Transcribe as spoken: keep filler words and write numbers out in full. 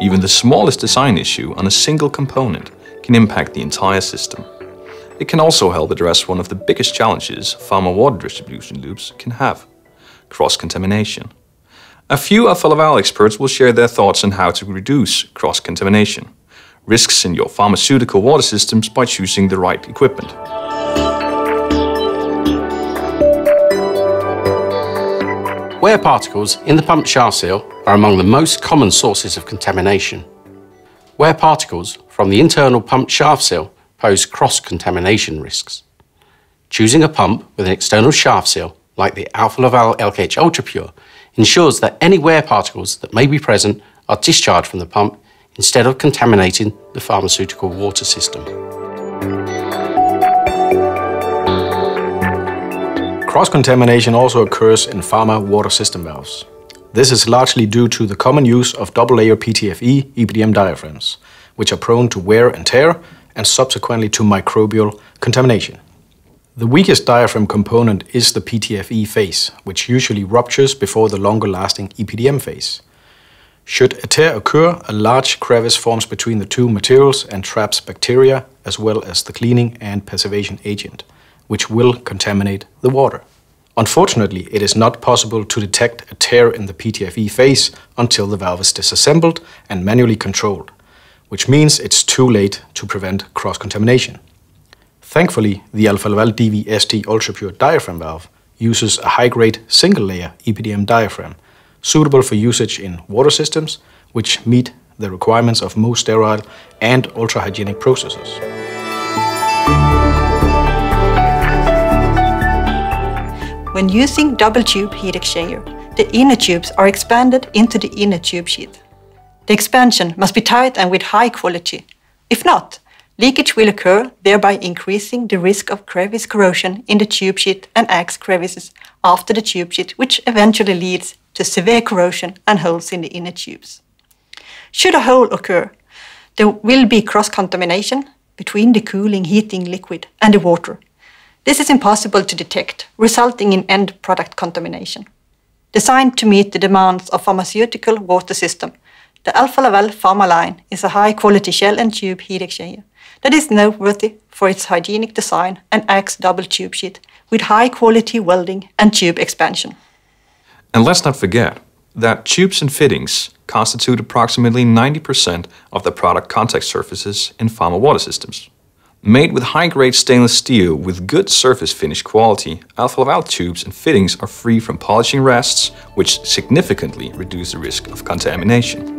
Even the smallest design issue on a single component can impact the entire system. It can also help address one of the biggest challenges pharma water distribution loops can have: cross-contamination. A few Alpha Laval experts will share their thoughts on how to reduce cross-contamination, risks in your pharmaceutical water systems by choosing the right equipment. Wear particles in the pump char seal are among the most common sources of contamination. Wear particles from the internal pump shaft seal pose cross-contamination risks. Choosing a pump with an external shaft seal, like the Alpha Laval L K H UltraPure, ensures that any wear particles that may be present are discharged from the pump instead of contaminating the pharmaceutical water system. Cross-contamination also occurs in pharma water system valves. This is largely due to the common use of double-layer P T F E E P D M diaphragms, which are prone to wear and tear and subsequently to microbial contamination. The weakest diaphragm component is the P T F E phase, which usually ruptures before the longer-lasting E P D M phase. Should a tear occur, a large crevice forms between the two materials and traps bacteria, as well as the cleaning and passivation agent, which will contaminate the water. Unfortunately, it is not possible to detect a tear in the P T F E phase until the valve is disassembled and manually controlled, which means it's too late to prevent cross-contamination. Thankfully, the Alpha Laval D V S T UltraPure diaphragm valve uses a high-grade single-layer E P D M diaphragm, suitable for usage in water systems which meet the requirements of most sterile and ultra-hygienic processes. When using double-tube heat exchanger, the inner tubes are expanded into the inner tube sheath. The expansion must be tight and with high quality. If not, leakage will occur, thereby increasing the risk of crevice corrosion in the tube sheath and axe crevices after the tube sheath, which eventually leads to severe corrosion and holes in the inner tubes. Should a hole occur, there will be cross-contamination between the cooling heating liquid and the water. This is impossible to detect, resulting in end product contamination. Designed to meet the demands of pharmaceutical water system, the Alpha Laval Pharma-line is a high-quality shell and tube heat exchanger that is noteworthy for its hygienic design and axe double tube sheath with high-quality welding and tube expansion. And let's not forget that tubes and fittings constitute approximately ninety percent of the product contact surfaces in pharma water systems. Made with high-grade stainless steel with good surface finish quality, Alpha Laval tubes and fittings are free from polishing rests, which significantly reduce the risk of contamination.